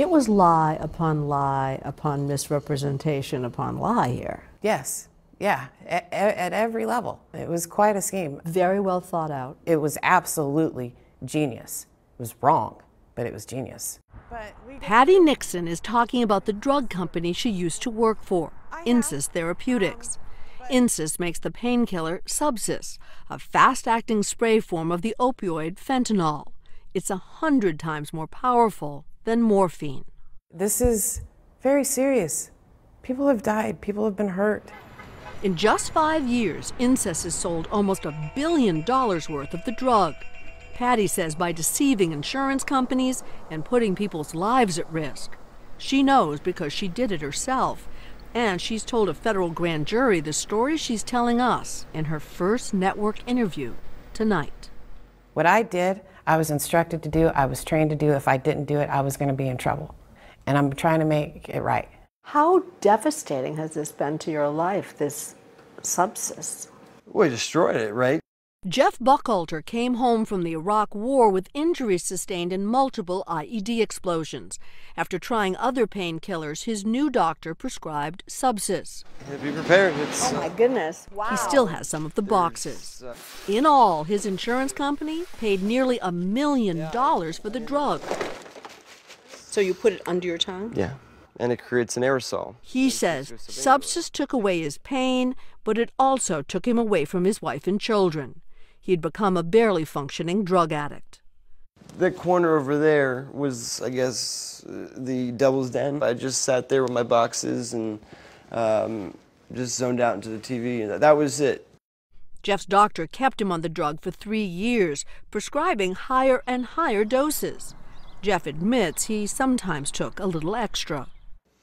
It was lie upon misrepresentation upon lie here. Yes. Yeah, at every level. It was quite a scheme. Very well thought out. It was absolutely genius. It was wrong, but it was genius. Patty Nixon is talking about the drug company she used to work for, INSYS Therapeutics. INSYS makes the painkiller SUBSYS, a fast-acting spray form of the opioid fentanyl. It's 100 times more powerful than morphine. This is very serious. People have died. People have been hurt. In just 5 years, INSYS has sold almost $1 billion worth of the drug. Patty says by deceiving insurance companies and putting people's lives at risk. She knows because she did it herself, and she's told a federal grand jury the story she's telling us in her first network interview tonight. What I did, I was instructed to do, I was trained to do. If I didn't do it, I was going to be in trouble, and I'm trying to make it right. How devastating has this been to your life, this SUBSYS? We destroyed it, right? Jeff Buckalter came home from the Iraq War with injuries sustained in multiple IED explosions. After trying other painkillers, his new doctor prescribed SUBSYS. Be prepared. It's, oh my goodness, wow. He still has some of the boxes. In all, his insurance company paid nearly $1 million for the drug. So you put it under your tongue? Yeah. And it creates an aerosol. He says SUBSYS took away his pain, but it also took him away from his wife and children. He'd become a barely functioning drug addict. That corner over there was, I guess, the devil's den. I just sat there with my boxes and just zoned out into the TV, and that was it. Jeff's doctor kept him on the drug for 3 years, prescribing higher and higher doses. Jeff admits he sometimes took a little extra.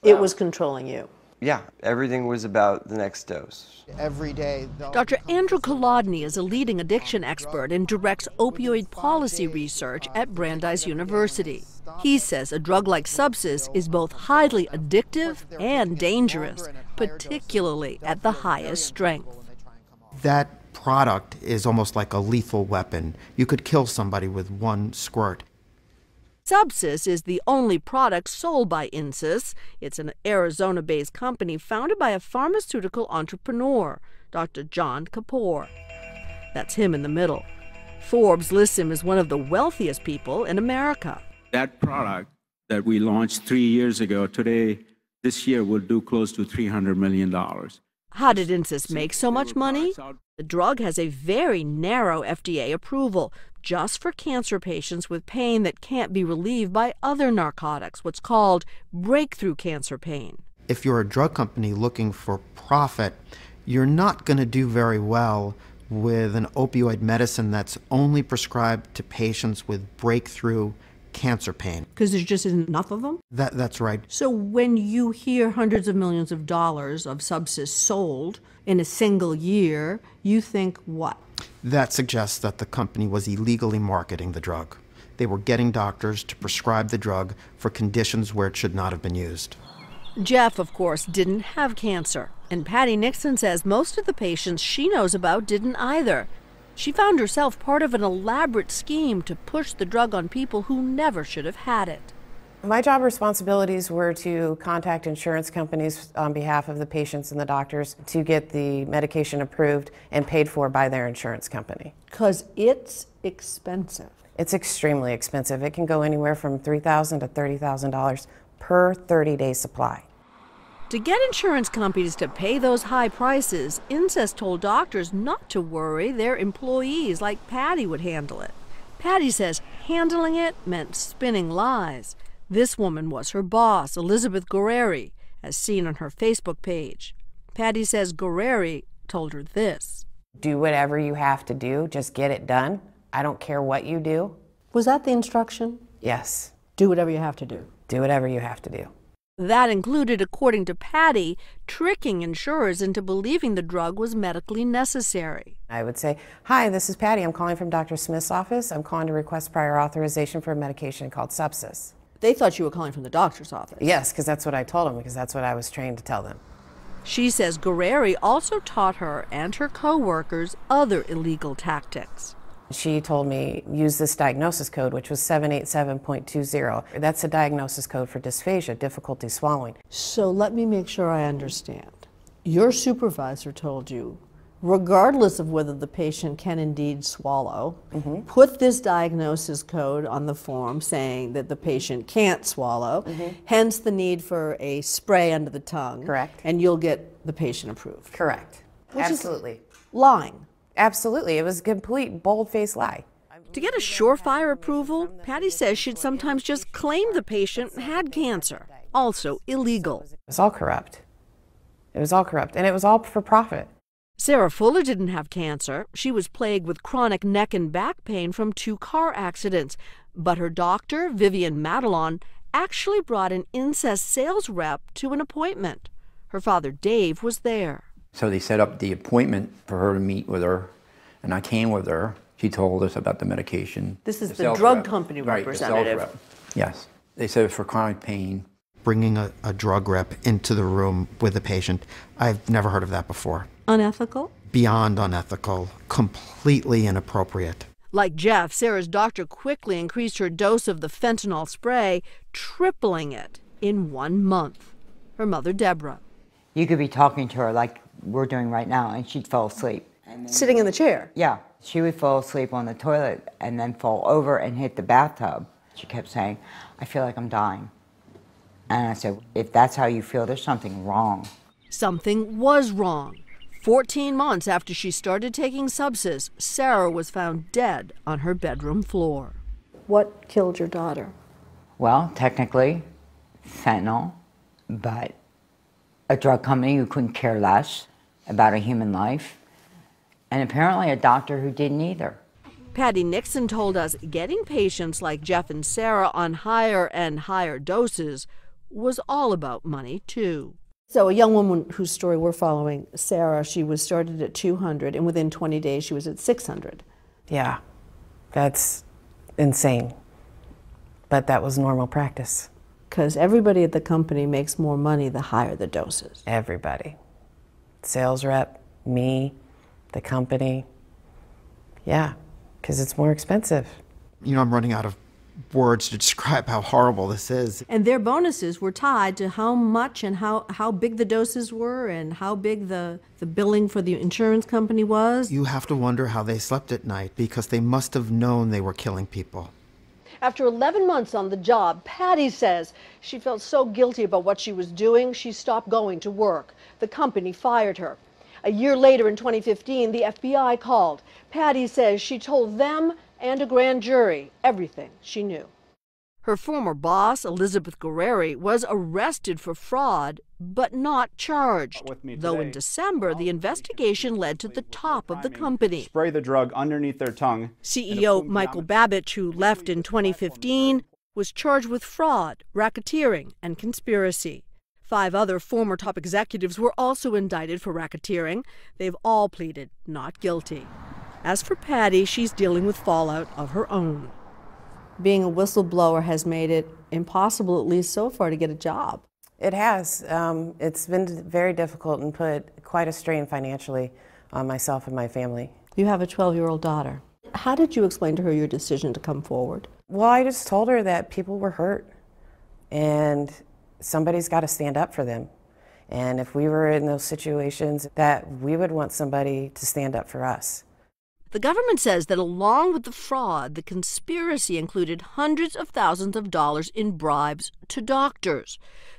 It was controlling you. Yeah, everything was about the next dose. Every day. Dr. Andrew Kolodny is a leading addiction expert and directs opioid policy research at Brandeis University. He says a drug like SUBSYS is both highly addictive and dangerous, particularly at the highest strength. That product is almost like a lethal weapon. You could kill somebody with one squirt. SUBSYS is the only product sold by INSYS. It's an Arizona-based company founded by a pharmaceutical entrepreneur, Dr. John Kapoor. That's him in the middle. Forbes lists him as one of the wealthiest people in America. That product that we launched 3 years ago, today, this year, will do close to $300 million. How did INSYS make so much money? The drug has a very narrow FDA approval, just for cancer patients with pain that can't be relieved by other narcotics, what's called breakthrough cancer pain. If you're a drug company looking for profit, you're not going to do very well with an opioid medicine that's only prescribed to patients with breakthrough cancer pain. Because there just isn't enough of them? That's right. So when you hear hundreds of millions of dollars of SUBSYS sold in a single year, you think what? That suggests that the company was illegally marketing the drug. They were getting doctors to prescribe the drug for conditions where it should not have been used. Jeff, of course, didn't have cancer. And Patty Nixon says most of the patients she knows about didn't either. She found herself part of an elaborate scheme to push the drug on people who never should have had it. My job responsibilities were to contact insurance companies on behalf of the patients and the doctors to get the medication approved and paid for by their insurance company. Because it's expensive. It's extremely expensive. It can go anywhere from $3,000 to $30,000 per 30-day supply. To get insurance companies to pay those high prices, INSYS told doctors not to worry, their employees like Patty would handle it. Patty says handling it meant spinning lies. This woman was her boss, Elizabeth Gurrieri, as seen on her Facebook page. Patty says Gurrieri told her this. Do whatever you have to do, just get it done. I don't care what you do. Was that the instruction? Yes. Do whatever you have to do. Do whatever you have to do. That included, according to Patty, tricking insurers into believing the drug was medically necessary. I would say, hi, this is Patty. I'm calling from Dr. Smith's office. I'm calling to request prior authorization for a medication called SUBSYS. They thought you were calling from the doctor's office. Yes, because that's what I told them, because that's what I was trained to tell them. She says Gurrieri also taught her and her co-workers other illegal tactics. She told me, use this diagnosis code, which was 787.20. That's a diagnosis code for dysphagia, difficulty swallowing. So let me make sure I understand. Your supervisor told you, regardless of whether the patient can indeed swallow, mm-hmm. put this diagnosis code on the form saying that the patient can't swallow, mm-hmm. hence the need for a spray under the tongue. Correct. And you'll get the patient approved. Correct. Which absolutely. Is lying. Absolutely. It was a complete bold-faced lie. To get a surefire approval, Patty says she'd sometimes just claim the patient had cancer. Also illegal. It was all corrupt. It was all corrupt, and it was all for profit. Sarah Fuller didn't have cancer. She was plagued with chronic neck and back pain from 2 car accidents. But her doctor, Vivian Madelon, actually brought an INSYS sales rep to an appointment. Her father, Dave, was there. So they set up the appointment for her to meet with her, and I came with her. She told us about the medication. This is the drug company representative. Right, the sales rep. Yes. They said it was for chronic pain. Bringing a drug rep into the room with a patient, I've never heard of that before. Unethical? Beyond unethical, completely inappropriate. Like Jeff, Sarah's doctor quickly increased her dose of the fentanyl spray, tripling it in 1 month. Her mother, Deborah. You could be talking to her like we're doing right now, and she'd fall asleep. And then, sitting in the chair? Yeah. She would fall asleep on the toilet and then fall over and hit the bathtub. She kept saying, I feel like I'm dying. And I said, if that's how you feel, there's something wrong. Something was wrong. 14 months after she started taking SUBSYS, Sarah was found dead on her bedroom floor. What killed your daughter? Well, technically, fentanyl, but a drug company who couldn't care less about a human life, and apparently a doctor who didn't either. Patty Nixon told us getting patients like Jeff and Sarah on higher and higher doses was all about money, too. So a young woman whose story we're following, Sarah, she was started at 200, and within 20 days she was at 600. Yeah, that's insane. But that was normal practice. Because everybody at the company makes more money the higher the doses. Everybody. Sales rep, me, the company. Yeah, because it's more expensive. You know, I'm running out of words to describe how horrible this is. And their bonuses were tied to how much and how big the doses were and how big the billing for the insurance company was. You have to wonder how they slept at night, because they must have known they were killing people. After 11 months on the job, Patty says she felt so guilty about what she was doing, she stopped going to work. The company fired her. A year later in 2015, the FBI called. Patty says she told them and a grand jury everything she knew. Her former boss, Elizabeth Gurrieri, was arrested for fraud but not charged. Though in December, the investigation led to the top of the company. Spray the drug underneath their tongue. CEO Michael Babich, who left in 2015, was charged with fraud, racketeering, and conspiracy. 5 other former top executives were also indicted for racketeering. They've all pleaded not guilty. As for Patty, she's dealing with fallout of her own. Being a whistleblower has made it impossible, at least so far, to get a job. It has. It's been very difficult and put quite a strain financially on myself and my family. You have a 12-year-old daughter. How did you explain to her your decision to come forward? Well, I just told her that people were hurt and somebody's got to stand up for them. And if we were in those situations, that we would want somebody to stand up for us. The government says that along with the fraud, the conspiracy included hundreds of thousands of dollars in bribes to doctors.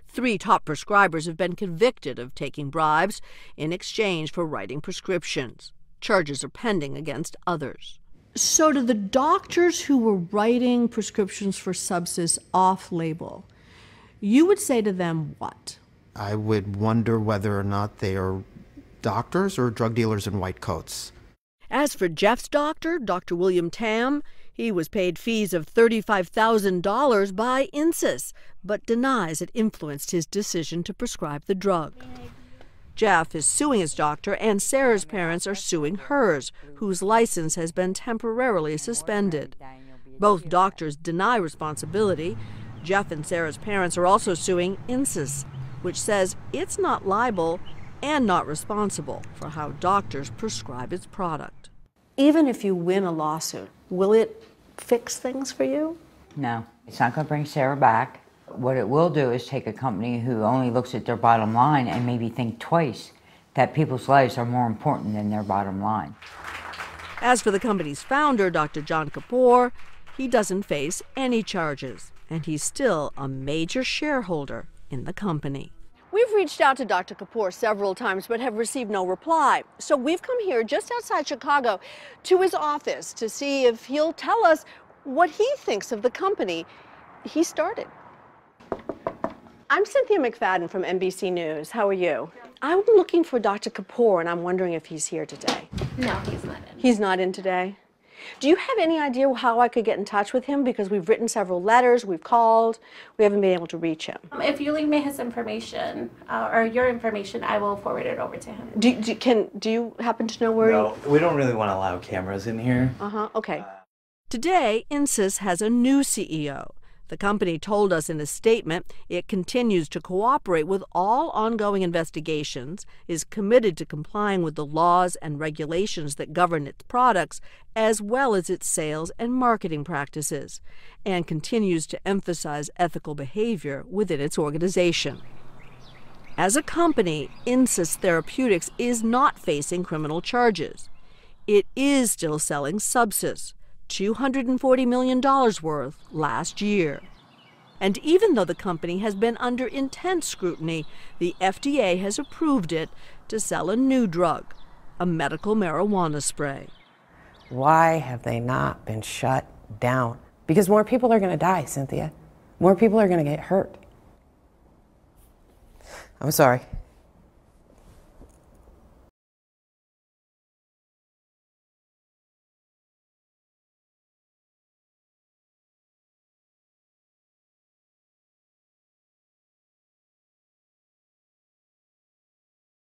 3 top prescribers have been convicted of taking bribes in exchange for writing prescriptions. Charges are pending against others. So do the doctors who were writing prescriptions for SUBSYS off-label, you would say to them what? I would wonder whether or not they are doctors or drug dealers in white coats. As for Jeff's doctor, Dr. William Tam, he was paid fees of $35,000 by INSYS, but denies it influenced his decision to prescribe the drug. Jeff is suing his doctor, and Sarah's parents are suing hers, whose license has been temporarily suspended. Both doctors deny responsibility. Jeff and Sarah's parents are also suing INSYS, which says it's not liable and not responsible for how doctors prescribe its product. even if you win a lawsuit, will it fix things for you? No. It's not going to bring Sarah back. What it will do is take a company who only looks at their bottom line and maybe think twice that people's lives are more important than their bottom line. As for the company's founder, Dr. John Kapoor, he doesn't face any charges, and he's still a major shareholder in the company. We've reached out to Dr. Kapoor several times but have received no reply. So we've come here just outside Chicago to his office to see if he'll tell us what he thinks of the company he started. I'm Cynthia McFadden from NBC News. How are you? I'm looking for Dr. Kapoor, and I'm wondering if he's here today. No, he's not in. He's not in today? Do you have any idea how I could get in touch with him? Because we've written several letters, we've called, we haven't been able to reach him. If you leave me his information, or your information, I will forward it over to him. Do you happen to know where No, we don't really want to allow cameras in here. Uh-huh, okay. Today, INSYS has a new CEO. The company told us in a statement it continues to cooperate with all ongoing investigations, is committed to complying with the laws and regulations that govern its products, as well as its sales and marketing practices, and continues to emphasize ethical behavior within its organization. As a company, INSYS Therapeutics is not facing criminal charges. It is still selling SUBSYS, $240 million worth last year. And even though the company has been under intense scrutiny, the FDA has approved it to sell a new drug, a medical marijuana spray. Why have they not been shut down? Because more people are going to die, Cynthia. More people are going to get hurt. I'm sorry.